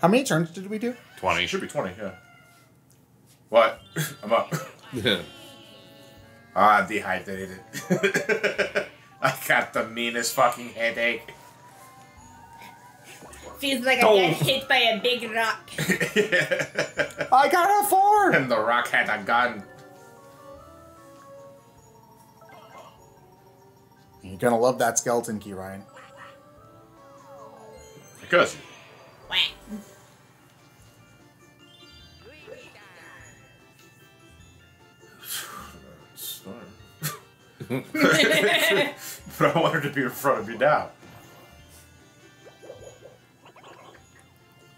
How many turns did we do? 20. It should be 20, yeah. What? I'm up. Yeah. Oh, I'm dehydrated. I got the meanest fucking headache. Feels like I got hit by a big rock. Yeah. I got a 4! And the rock had a gun. You're gonna love that skeleton key, Ryan. Because. What? But I want her to be in front of me now.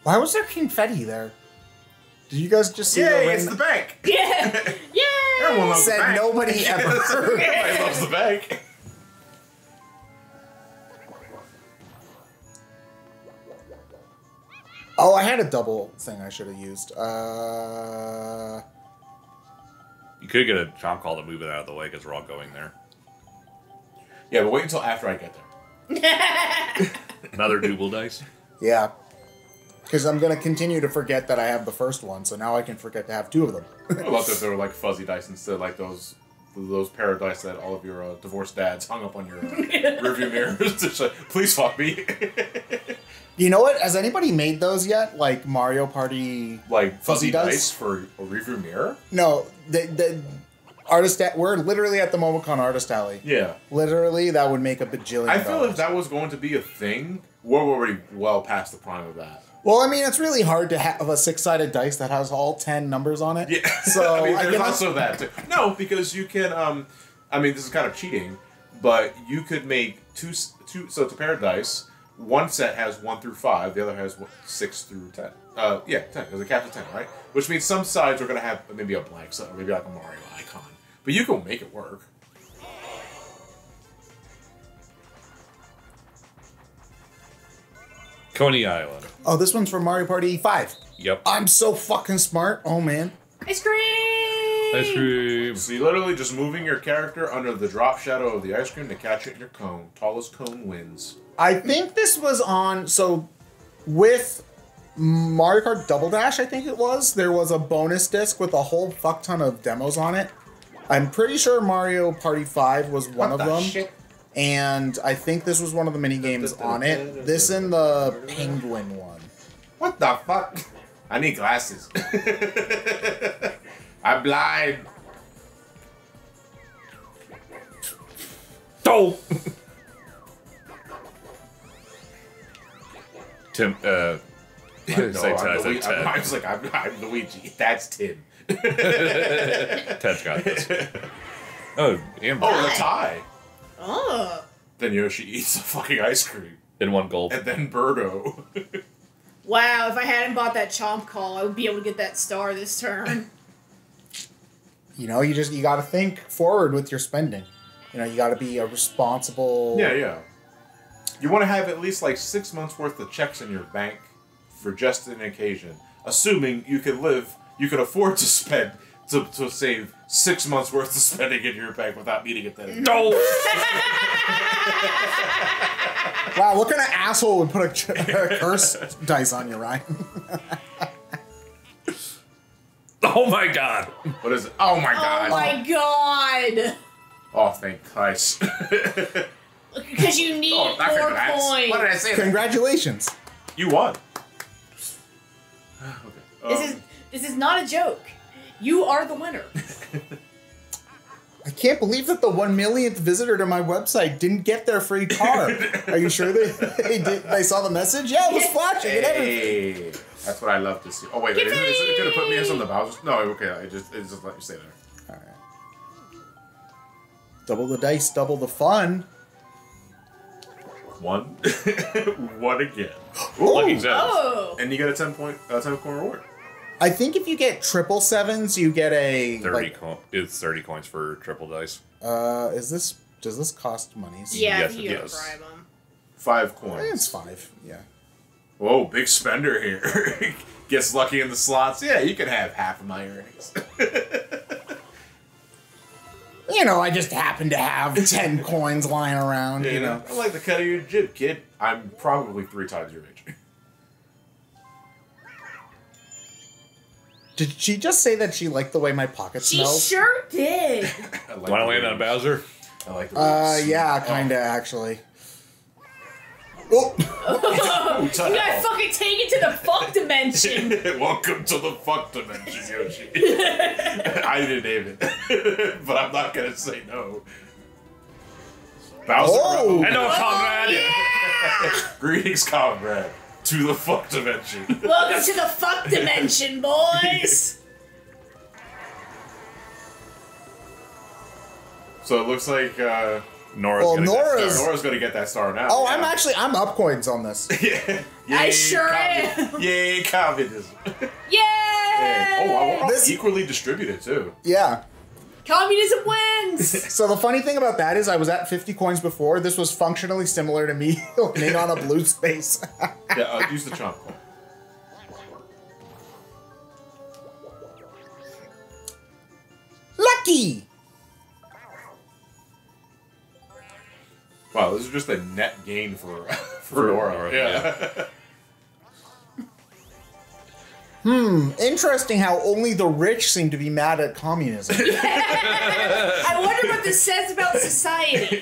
Why was there confetti there? Did you guys just see the rain? It's the bank! Yeah! Yeah! Everyone loves the bank. Nobody ever. Everybody loves the bank. Oh, I had a double thing I should have used. You could get a chomp call to move it out of the way because we're all going there. Yeah, but wait until after I get there. Another double dice? Yeah. Because I'm going to continue to forget that I have the first one, so now I can forget to have two of them. I love that they were like fuzzy dice instead of like those pair of dice that all of your divorced dads hung up on your rearview mirrors. Just like, please fuck me. You know what? Has anybody made those yet? Like Mario Party, like fuzzy dice for a rearview mirror? No, the artist. We're literally at the MomoCon Artist Alley. Yeah, literally, that would make a bajillion. I feel if that was going to be a thing, we're already well past the prime of that. Well, I mean, it's really hard to have a six-sided dice that has all 10 numbers on it. Yeah, so I mean, there's also that too. No, because you can. I mean, this is kind of cheating, but you could make two. So it's a pair of dice. One set has 1 through 5, the other has 6 through 10. Yeah, 10, because it caps at 10, right? Which means some sides are going to have maybe a blank set, or maybe like a Mario icon. But you can make it work. Coney Island. Oh, this one's from Mario Party 5. Yep. I'm so fucking smart. Oh, man. Ice cream! Ice cream. So you're literally just moving your character under the drop shadow of the ice cream to catch it in your cone. Tallest cone wins. I think this was on, so with Mario Kart Double Dash, I think it was, there was a bonus disc with a whole fuck ton of demos on it. I'm pretty sure Mario Party 5 was one of them. Shit? And I think this was one of the mini games on it. This and the penguin one. What the fuck? I need glasses. I'm blind. Dope. Tim, I was like, I'm Luigi. That's Tim. Ted's got this. Oh, Amber. Oh, that's high. Oh. Then Yoshi eats the fucking ice cream. In one gulp. And then Birdo. Wow, if I hadn't bought that chomp call, I would be able to get that star this turn. You know, you gotta think forward with your spending. You know, you gotta be a responsible... Yeah, yeah. You want to have at least like 6 months worth of checks in your bank for just an occasion, assuming you could afford to spend to save 6 months worth of spending in your bank without needing it then. No. Wow, what kind of asshole would put a curse dice on you, Ryan? Oh my god! What is it? Oh my god! Oh my god! Oh, thank Christ. Because you need more points. What did I say? Congratulations. You won. Okay. This is not a joke. You are the winner. I can't believe that the 1 millionth visitor to my website didn't get their free card. Are you sure they saw the message? Yeah, it was flashing and everything. That's what I love to see. Oh wait, it could have put me in something. I was just, no, okay, it just let you stay there. All right. Double the dice, double the fun. One, one again. Ooh. Lucky sevens, oh. And you get a 10 coin reward. I think if you get triple sevens, you get a 30. Like, it's 30 coins for triple dice. Does this cost money? So yeah, yes, you bribe them. 5 coins. It's 5. Yeah. Whoa, big spender here. Gets lucky in the slots. Yeah, you can have half of my earnings. You know, I just happen to have 10 coins lying around, yeah, you know. I like the cut of your jib, kid. I'm probably 3 times your age. Did she just say that she liked the way my pocket smells? She sure did. I like want to land on Bowser? I like the yeah, kinda, actually. Oh! You gotta fucking take it to the fuck dimension! Welcome to the fuck dimension, Yoshi. I didn't name it. But I'm not gonna say no. Bowser. Oh. Hello, comrade! Yeah. Greetings, comrade. To the fuck dimension. Welcome to the fuck dimension, boys! So it looks like Nora's, Nora's gonna get that star now. Oh, yeah. I'm up coins on this. Yeah. Yay, I sure am. Yay, communism. Yay! Oh, wow, this equally distributed too. Yeah. Communism wins! So the funny thing about that is I was at 50 coins before. This was functionally similar to me opening on a blue space. Yeah, use the chomp. Lucky! Wow, this is just a net gain for Nora. Yeah. Interesting how only the rich seem to be mad at communism. I wonder what this says about society.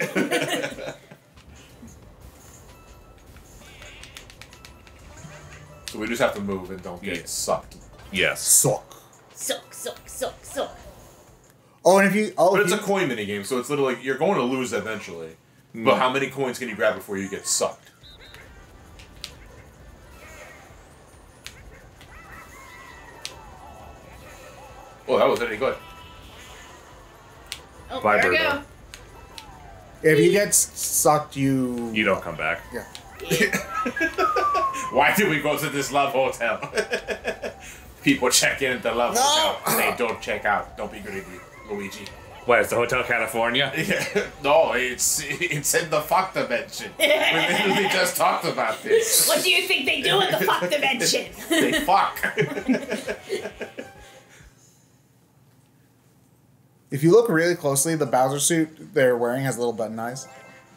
So we just have to move and don't get sucked. Yes. Suck. Suck, suck, suck, suck. Oh, and if you... Oh, but it's a coin minigame, so it's literally like you're going to lose eventually. Mm. But how many coins can you grab before you get sucked? Oh, that wasn't any good. Oh, bye, there we go. If you get sucked, you... You don't come back. Yeah. Why did we go to this love hotel? People check in at the love hotel. They don't check out. Don't be greedy, Luigi. Wait, it's the Hotel California? Yeah. No, it's in the fuck dimension. We literally just talked about this. What do you think they do in the fuck dimension? They fuck. If you look really closely, the Bowser suit they're wearing has little button eyes.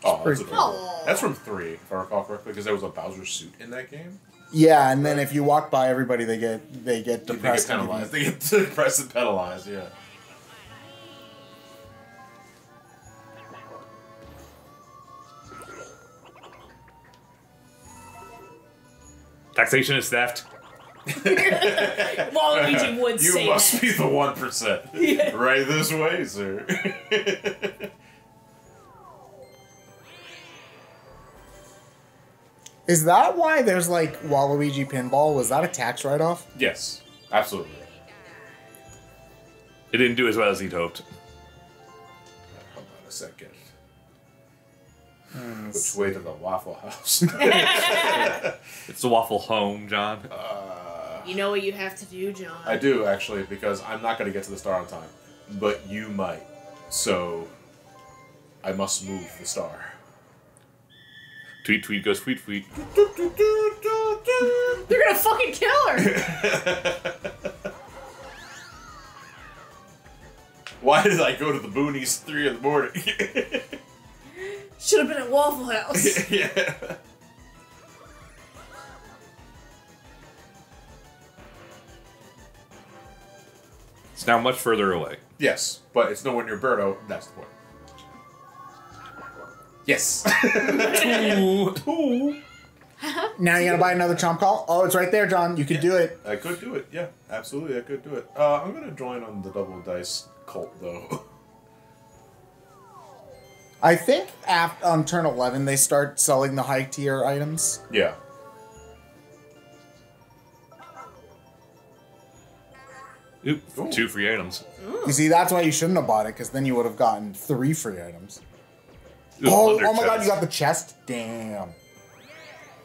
Oh, that's cool. That's from 3, if I recall correctly, because there was a Bowser suit in that game. Yeah, and then if you walk by everybody, they get depressed. They get penalized. They get depressed and penalized. Yeah. Taxation is theft. Waluigi would say you must be the 1%. Yeah. Right this way, sir. Is that why there's like Waluigi pinball? Was that a tax write-off? Yes, absolutely. It didn't do as well as he'd hoped. Hold on a second. Which way to the Waffle House? It's the Waffle Home, John. You know what you have to do, John. I do, actually, because I'm not going to get to the star on time. But you might. So, I must move the star. Tweet, tweet, goes tweet, tweet. They're going to fucking kill her! Why did I go to the boonies 3 in the morning? Should have been at Waffle House. Yeah. It's now much further away. Yes, but it's nowhere near Birdo. That's the point. Yes. Two. Now you gotta buy another chomp call. Oh, it's right there, John. You could do it. I could do it. Yeah, absolutely. I could do it. I'm gonna join on the double dice cult though. I think on turn 11 they start selling the high tier items. Yeah. Oop, ooh. 2 free items. Ooh. You see, that's why you shouldn't have bought it, because then you would have gotten 3 free items. Ooh, oh my god, you got the chest? Damn.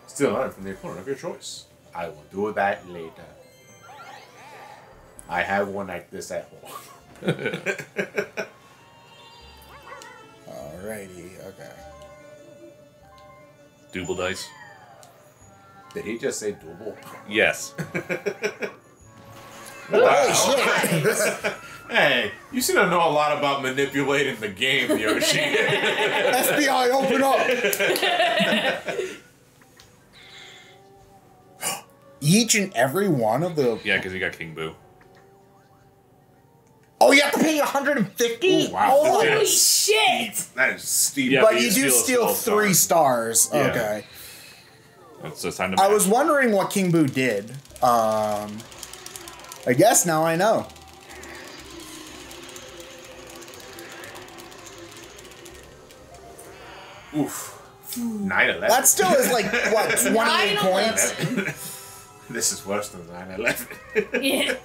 Still an item from the opponent of your choice. I will do that later. I have one like this at home. Alrighty, okay. Double dice. Did he just say double? Yes. Oh, shit. Hey, you seem to know a lot about manipulating the game, Yoshi. FBI, open up! Each and every one of the... Yeah, because he got King Boo. Oh, you have to pay $150? Wow. Holy shit! That is steep. Yeah, but you do steal 3 stars. Yeah. Okay. That's just time to I was wondering what King Boo did. I guess now I know. Oof. 9-11. That still is like, what, 28 points? This is worse than 9-11. Yeah.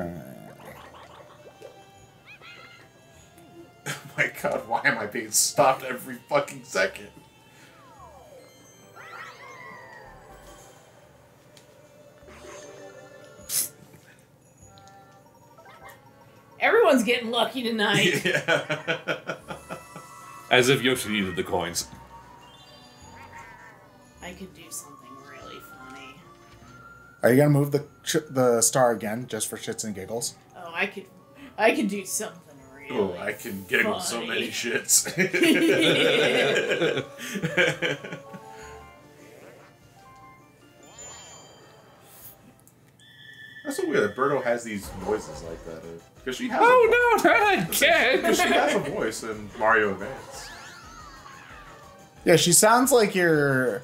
Oh my god, why am I being stopped every fucking second? Everyone's getting lucky tonight. Yeah. As if Yoshi needed the coins. I could do something really funny. Are you gonna move the star again just for shits and giggles? Oh, I could do something really. Oh, I can giggle funny. So many shits. That's so weird that Birdo has these noises like that. Because she has a voice. No, not again! Because she has a voice in Mario Advance. Yeah, she sounds like your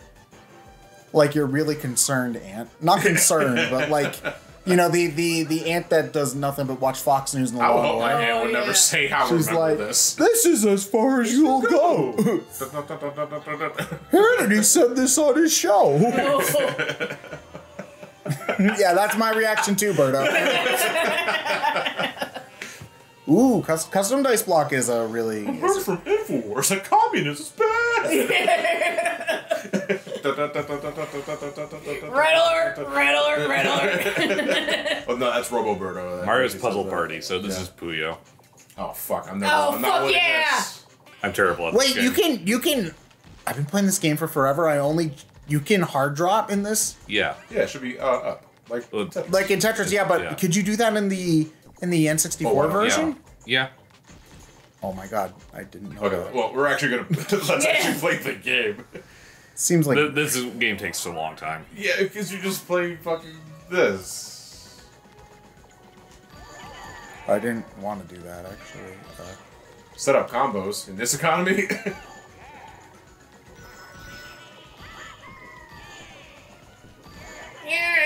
really concerned aunt. Not concerned, but like, you know, the aunt that does nothing but watch Fox News and the law. My aunt would never say how she's like, this. This is as far as you'll go. Hannity said this on his show. No. Yeah, that's my reaction too, Birdo. Ooh, custom dice block is a really. I heard from Infowars that communism is bad. Riddler, Riddler, Riddler. Oh no, that's Robo Birdo. That Mario's Puzzle Party, so this is Puyo. Oh fuck! I'm never. Oh fuck yeah! I'm terrible at this game. Wait, you can. I've been playing this game for forever. You can hard drop in this? Yeah. Yeah, it should be up. Like Tetris. Like in Tetris, yeah, but could you do that in the N64 version? Yeah. Oh my god, I didn't know that. Well, we're actually gonna let's actually play the game. Seems like this game takes a long time. Yeah, because you just play fucking this. I didn't want to do that actually. Set up combos in this economy.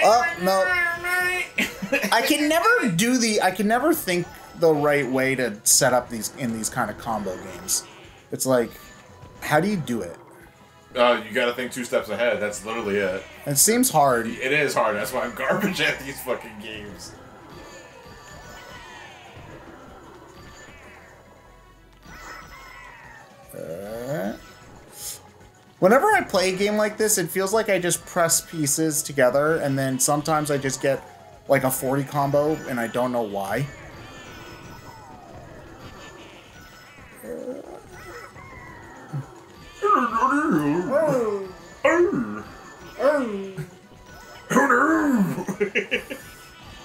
Oh, no. I can never think the right way to set up these kind of combo games. It's like, how do you do it? You gotta think 2 steps ahead. That's literally it. It seems hard. It is hard. That's why I'm garbage at these fucking games. Whenever I play a game like this, it feels like I just press pieces together, and then sometimes I just get like a 40 combo, and I don't know why.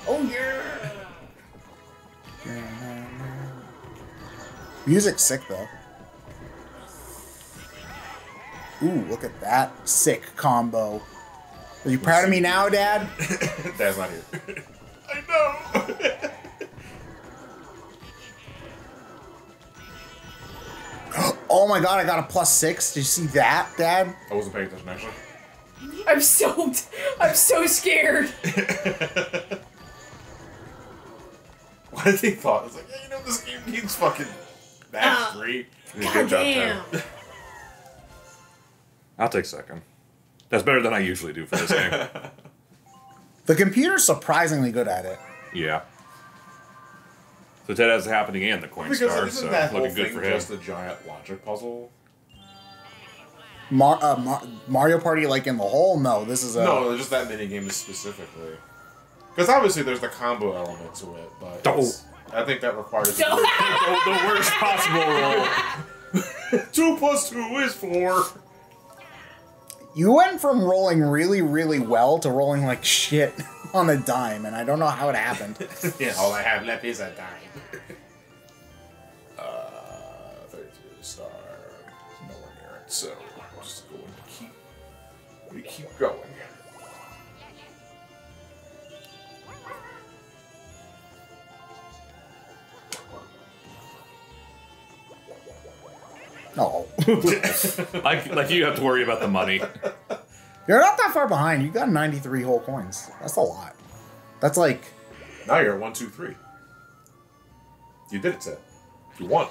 Oh yeah! Music's sick though. Ooh, look at that sick combo. Are you proud of me now, Dad? Dad's not here. I know! Oh my god, I got a +6. Did you see that, Dad? I wasn't paying attention, actually. I'm so scared. What did they thought? It's like, yeah, you know, this game needs fucking mastery. God damn. I'll take second. That's better than I usually do for this game. The computer's surprisingly good at it. Yeah. So Ted has the happening and the coin star, so that looking good for him. Just a giant logic puzzle. Mario Party, like in the whole? No, this is a no. Just that mini game specifically. Because obviously there's the combo element to it, but I think that requires the worst possible roll. 2 plus 2 is 4. You went from rolling really, really well to rolling like shit on a dime, and I don't know how it happened. Yeah, all I have left is a dime. 32 star. Nowhere near it, so we'll just go and keep going. No. Like you have to worry about the money. You're not that far behind. You got 93 whole coins. That's a lot. That's like... Now you're at 1, 2, 3. You did it, Ted. You won.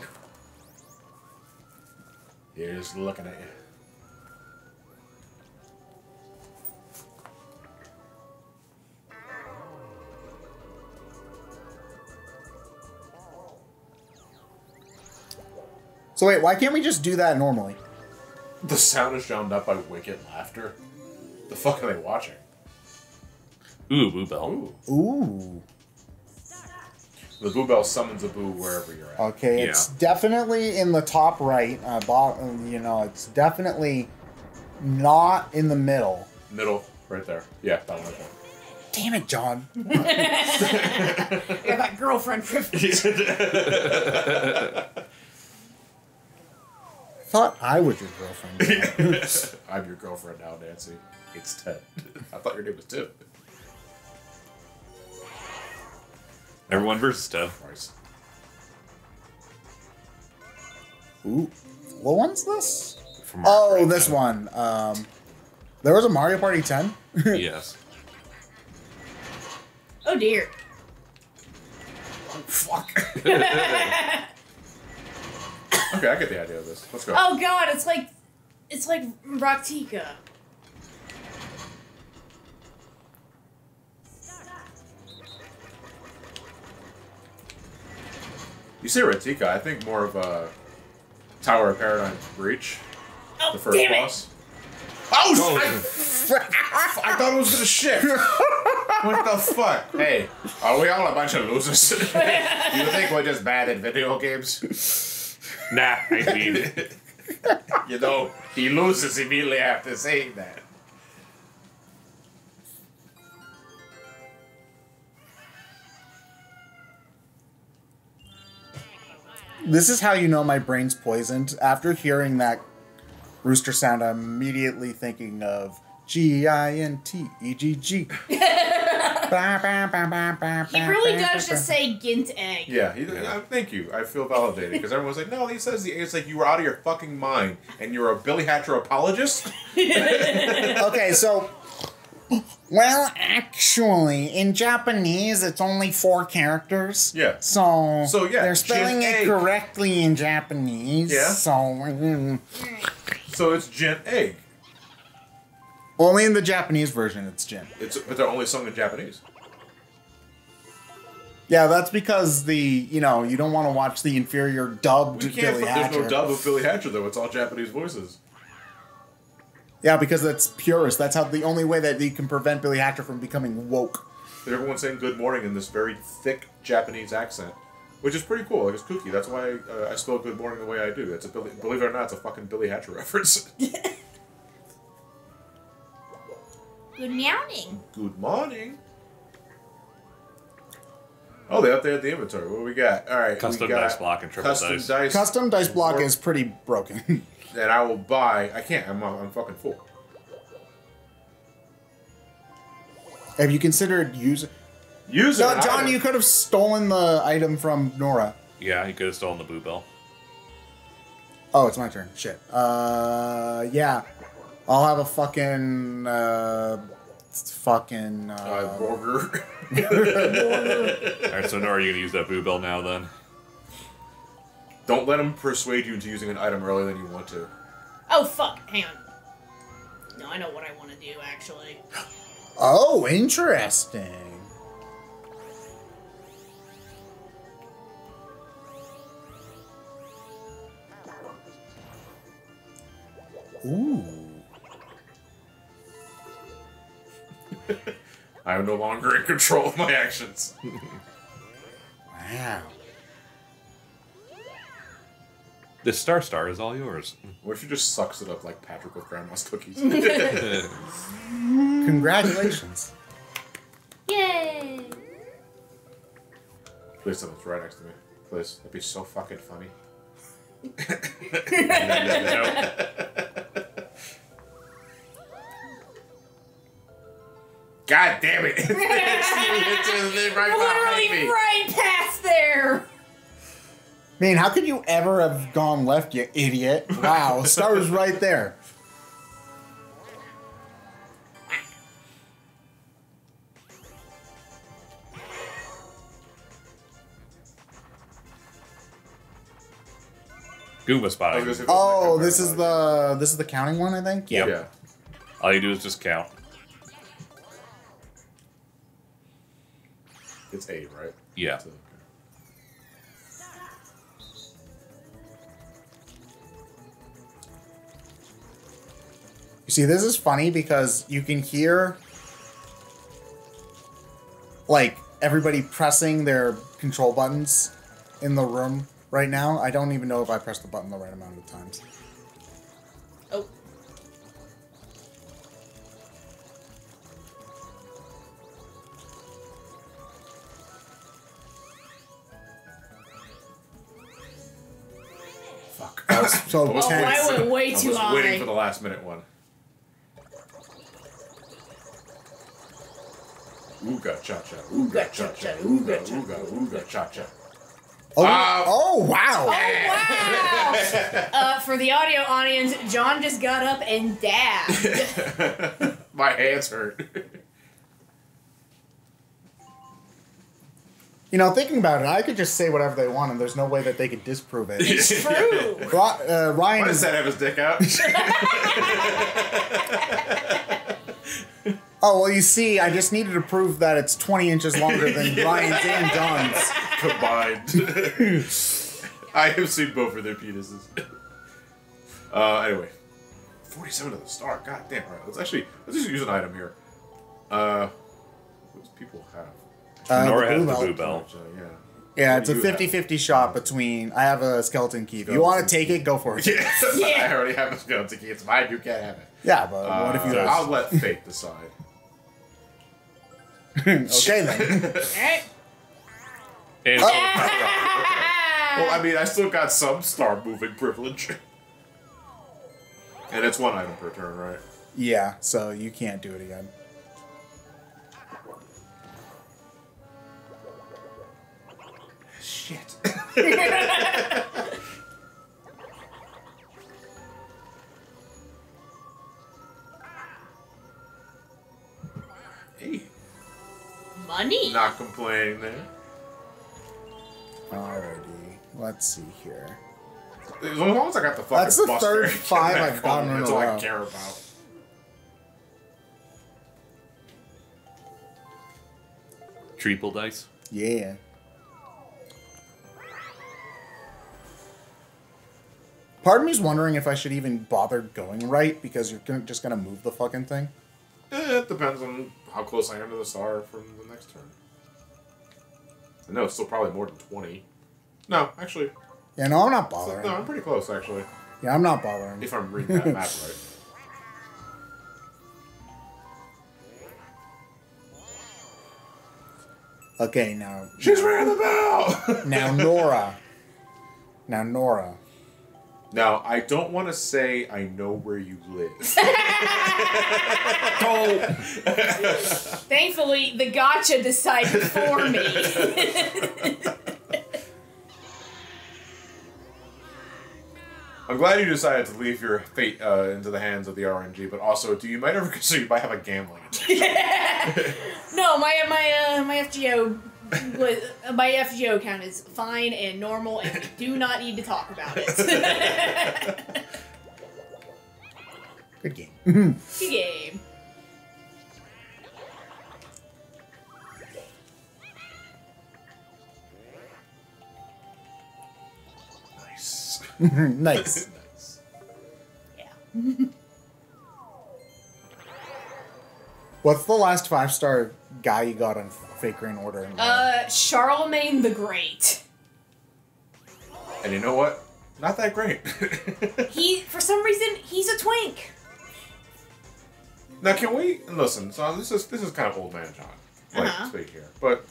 Here's looking at you. So wait, why can't we just do that normally? The sound is drowned out by wicked laughter. The fuck are they watching? Ooh, Boo Bell. Ooh. Ooh. The Boo Bell summons a Boo wherever you're at. Okay, yeah. It's definitely in the top right. Bottom, you know, it's definitely not in the middle. Middle, right there. Yeah, that one right there. Damn it, John. You got that girlfriend privilege. Thought I was your girlfriend. I'm your girlfriend now, Nancy. It's Ted. I thought your name was Tim. Everyone versus Ted. Christ. Ooh, what one's this? Oh, this one. There was a Mario Party 10. Yes. Oh dear. Oh, fuck. Okay, I get the idea of this. Let's go. Oh god, it's like Raktika. You say Raktika, I think more of a Tower of Paradigm Breach. Oh, the first boss. Oh, no. I thought it was gonna shift. What the fuck? Hey, are we all a bunch of losers? You think we're just bad at video games? Nah, I mean, you know, he loses immediately after saying that. This is how you know my brain's poisoned. After hearing that rooster sound, I'm immediately thinking of G-I-N-T-E-G-G. He really does just say Gint Egg. Yeah, thank you. I feel validated because everyone's like, no, he says the egg. It's like you were out of your fucking mind and you're a Billy Hatcher apologist? Okay, so, well, actually, in Japanese, it's only 4 characters. Yeah. So yeah, they're spelling it correctly in Japanese. Yeah. So it's Gint Egg. Only in the Japanese version, it's Jin. But they're only sung in Japanese. Yeah, that's because you don't want to watch the inferior dubbed Billy Hatcher. There's no dub of Billy Hatcher, though. It's all Japanese voices. Yeah, because that's purist. That's how the only way that you can prevent Billy Hatcher from becoming woke. Everyone's saying good morning in this very thick Japanese accent, which is pretty cool. Like, it's kooky. That's why I spell good morning the way I do. It's believe it or not, it's a fucking Billy Hatcher reference. Good morning. Good morning. Oh, they updated the inventory. What do we got? All right. Custom dice block and triple dice. Custom dice block is pretty broken. And I will buy. I can't. I'm fucking full. Have you considered using? No, John, you could have stolen the item from Nora. Yeah, you could have stolen the Boo Bell. Oh, it's my turn. Shit. Yeah. I'll have a fucking, burger. Alright, so now are you going to use that Boo Bell now, then? Don't let him persuade you into using an item earlier than you want to. Oh, fuck. Hang on. No, I know what I want to do, actually. Oh, interesting. Ooh. I am no longer in control of my actions. Wow. This star is all yours. What if she just sucks it up like Patrick with Grandma's cookies? Congratulations. Yay! Please tell me it's right next to me. Please. That'd be so fucking funny. No. God damn it! It's literally right past there. Man, how could you ever have gone left, you idiot? Wow, star was right there. Goomba spotting. Oh, this is the counting one, I think. Yep. Yeah. All you do is just count. It's 8, right? Yeah. So, okay. You see, this is funny because you can hear like everybody pressing their control buttons in the room. Right now, I don't even know if I pressed the button the right amount of times. Oh. Fuck. That was so tense. I went way too high. I was waiting for the last minute one. Ooga cha-cha, ooga cha-cha, ooga, ooga, ooga cha-cha. Oh, oh, wow. Oh, wow. For the audio audience, John just got up and dabbed. My hands hurt. You know, thinking about it, I could just say whatever they want, and there's no way that they could disprove it. It's true. Ryan Why does that have his dick out? Oh, well, you see, I just needed to prove that it's 20 inches longer than Ryan's and John's combined. I have seen both of their penises. Anyway, 47 to the star. God damn! All right, let's just use an item here. What does people have? Nora has the blue bell. Yeah. Yeah, it's a 50-50 shot between. I have a skeleton key. If you want to take it, go for it. Yeah. Yeah. I already have a skeleton key. It's mine. You can't have it. Yeah, but what if you? I'll let fate decide. Okay then. All right. And oh. Well, I mean, I still got some star moving privilege. And it's one item per turn, right? Yeah, so you can't do it again. Shit. Hey. Money? Not complaining there. Alrighty, let's see here. As long as I got the fucking That's the Buster third five I've gotten in a row. That's all I care about. Triple dice? Yeah. Part of me's wondering if I should even bother going right, because you're just going to move the fucking thing. It depends on how close I am to the star from the next turn. I know it's still probably more than 20. No, actually. Yeah, no, I'm not bothering. No, I'm pretty close, actually. Yeah, I'm not bothering. If I'm reading that map right. Okay, now. She's ringing the bell! Now, Nora. Now, Nora. Now, I don't want to say I know where you live. Oh. Thankfully, the gotcha decided for me. I'm glad you decided to leave your fate into the hands of the RNG, but also, do you might ever consider you might have a gambling addiction? No, my FGO. My FGO count is fine and normal, and we do not need to talk about it. Good game. Good game. Nice. Nice. Nice. Yeah. What's the last 5-star guy you got on Fake Green Order? Charlemagne the Great. And you know what? Not that great. He, for some reason, he's a twink. Now, can we listen? So this is kind of old man John, like speak here. But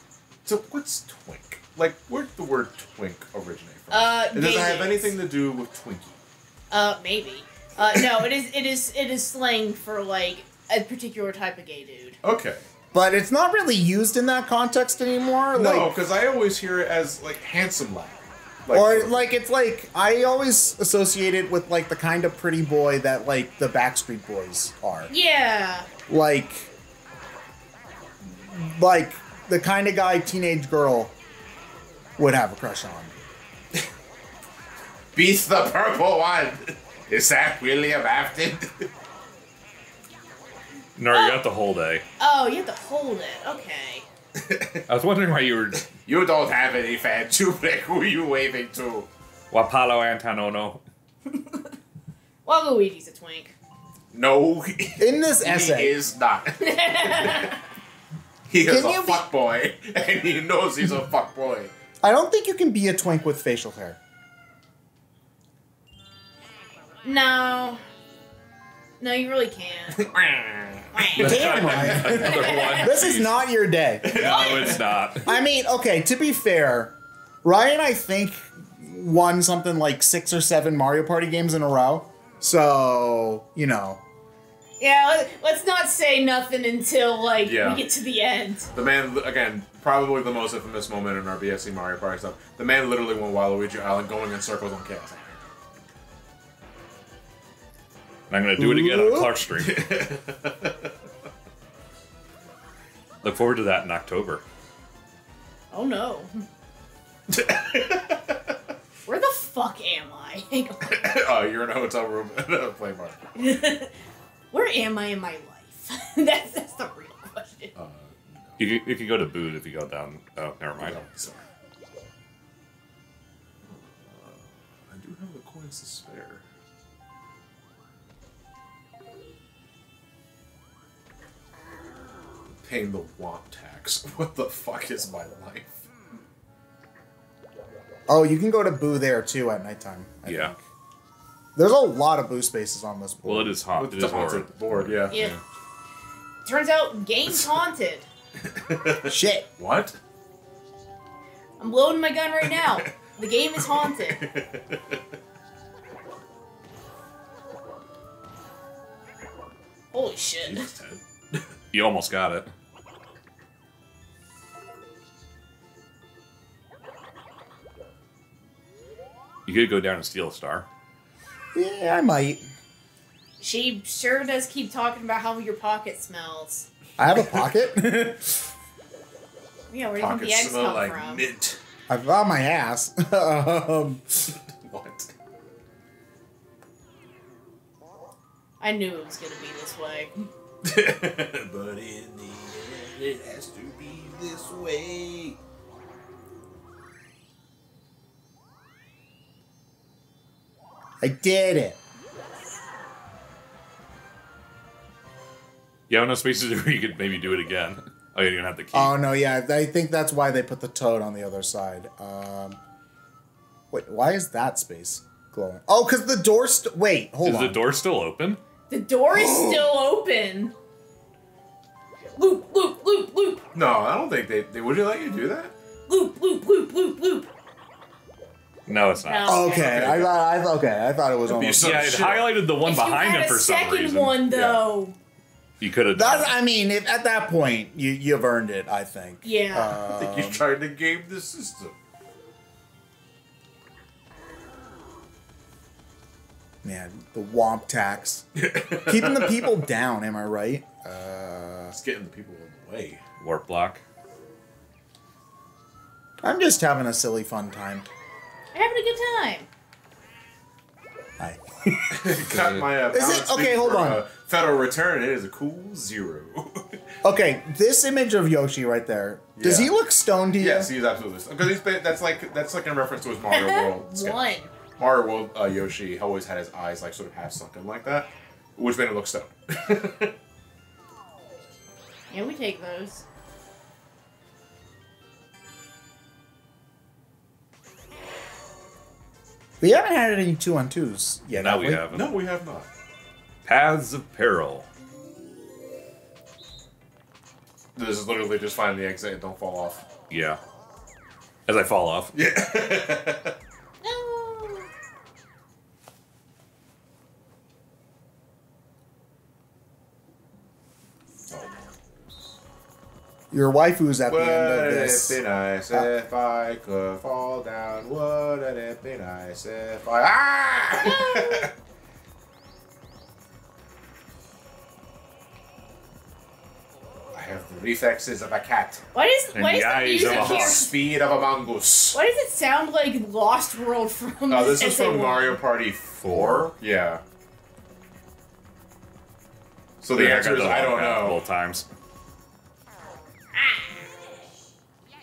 so what's twink? Like, where did the word twink originate from? Does it have anything to do with Twinkie? Maybe. No, it is slang for like a particular type of gay dude. Okay. But it's not really used in that context anymore. No, because I always hear it as, like, handsome lad. Like, or, like, it's like, I always associate it with, like, the kind of pretty boy that, like, the Backstreet Boys are. Yeah. Like, the kind of guy teenage girl would have a crush on. Beast the purple one! Is that William Afton? No, you got the whole day. Oh, you have to hold it. Okay. I was wondering why you were... You don't have any fan to pick. Who are you waving to? Wapalo Antonono. Waluigi's a twink. No. In this essay. He is not. He is a fuckboy. And he knows he's a fuckboy. I don't think you can be a twink with facial hair. No. No, you really can't. Damn right. This is not your day. No, it's not. I mean, okay, to be fair, Ryan, I think, won something like 6 or 7 Mario Party games in a row. So, you know. Yeah, let's not say nothing until, like, we get to the end. The man, again, probably the most infamous moment in our BSC Mario Party stuff. The man literally won Waluigi Island going in circles on Chaos. And I'm going to do it again on Clark's stream. Look forward to that in October. Oh, no. Where the fuck am I? Hang on. Oh, you're in a hotel room at a play bar. Where am I in my life? That's the real question. You could go to Boot if you go down. Oh, never mind. Oh, sorry. I do have the coins to spare. Paying the womp tax. What the fuck is my life? Oh, you can go to Boo there too at nighttime. I think. There's a lot of Boo spaces on this board. Well, it is hot. It is haunted board. Yeah. Turns out, game's haunted. Shit. What? I'm loading my gun right now. The game is haunted. Holy shit. Jesus, Ted. You almost got it. You could go down and steal a star. Yeah, I might. She sure does keep talking about how your pocket smells. I have a pocket? Yeah, where do you think the eggs come like from? Mint. I found my ass. What? I knew it was going to be this way. But in the end, it has to be this way. I did it. You have enough spaces where you could maybe do it again. Oh, you're gonna have the key. Oh no, yeah, I think that's why they put the toad on the other side. Wait, why is that space glowing? Oh, because the door. Wait, hold on. Is the door still open? The door is still open. Loop, loop, loop, loop. No, I don't think they would. You let you do that? Loop, loop, loop, loop, loop. No, it's not. No. Okay, I thought it was almost. Yeah, it highlighted the one behind him for some reason. The second one, though. Yeah. You could have done it. I mean, if, at that point, you've earned it, I think. Yeah. I think you're trying to game the system. Man, the womp tax. Keeping the people down, am I right? It's getting the people in the way. Warp block. I'm just having a silly, fun time. You're having a good time. Hi. Cut my okay, hold on. Federal return, it is a cool 0. Okay, this image of Yoshi right there. Does he look stoned to you? Yes, he's absolutely stoned. Because that's like in reference to his Mario World sketch. One. Mario World Yoshi always had his eyes like sort of half sunken like that, which made him look stoned. Yeah, we take those. We haven't had any 2-on-2s yet. No, we haven't. No, we have not. Paths of Peril. This is literally just find the exit and don't fall off. Yeah. As I fall off. Yeah. No. your waifus at the end of this. Would it be nice if I could fall down? Wouldn't it be nice if I... Ah! I have the reflexes of a cat. What is the music here? Speed of a mongoose. What does it sound like Lost World from... Oh, this is from Mario Party 4? Yeah. So the answer is I don't know. Both times. Yeah.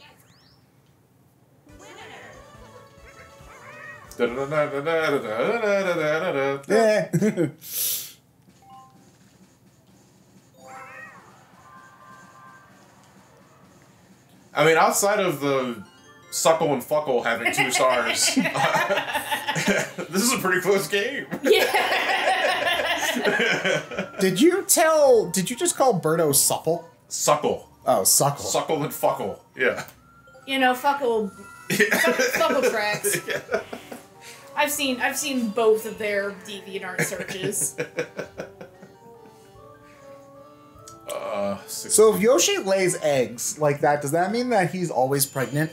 I mean, outside of the Suckle and Fuckle having 2 stars, this is a pretty close game. Yeah. Did you just call Birdo supple? Suckle. Oh, Suckle. Suckle and Fuckle. Yeah. You know, Fuckle. Fuckle tracks. Yeah. I've seen both of their DeviantArt searches. So if Yoshi lays eggs like that, does that mean that he's always pregnant?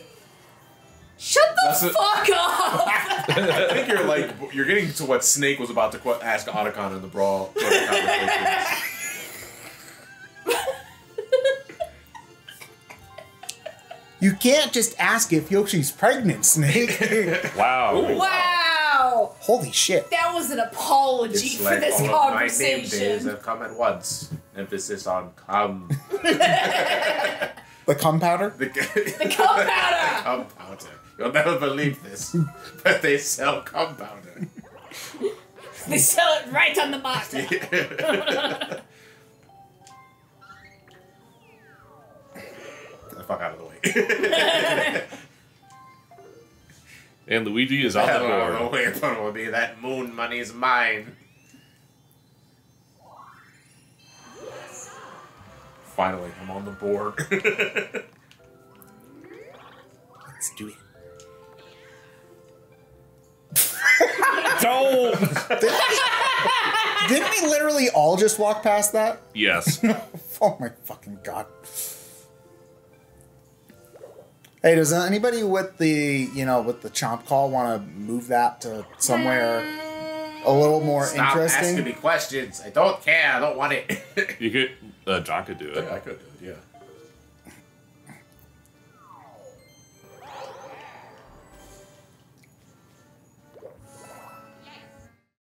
Shut the fuck up! I think you're getting to what Snake was about to ask Otacon in the brawl. You can't just ask if Yoshi's pregnant, Snake. Wow. Ooh, wow. Holy shit. That was an apology for this conversation. My name days have come at once. Emphasis on come. The cum powder? The cum powder! Cum powder. You'll never believe this, but they sell cum powder. They sell it right on the market. The fuck out of the way. And Luigi is on the board. I don't know where it will be. That moon money's mine. Finally, I'm on the board. Let's do it. Don't! Didn't we literally all just walk past that? Yes. Oh my fucking god. Hey, does anybody with the, you know, with the chomp call want to move that to somewhere a little more interesting? Stop asking me questions. I don't care. I don't want it. You could, John could do it. Yeah, I could do it, yeah.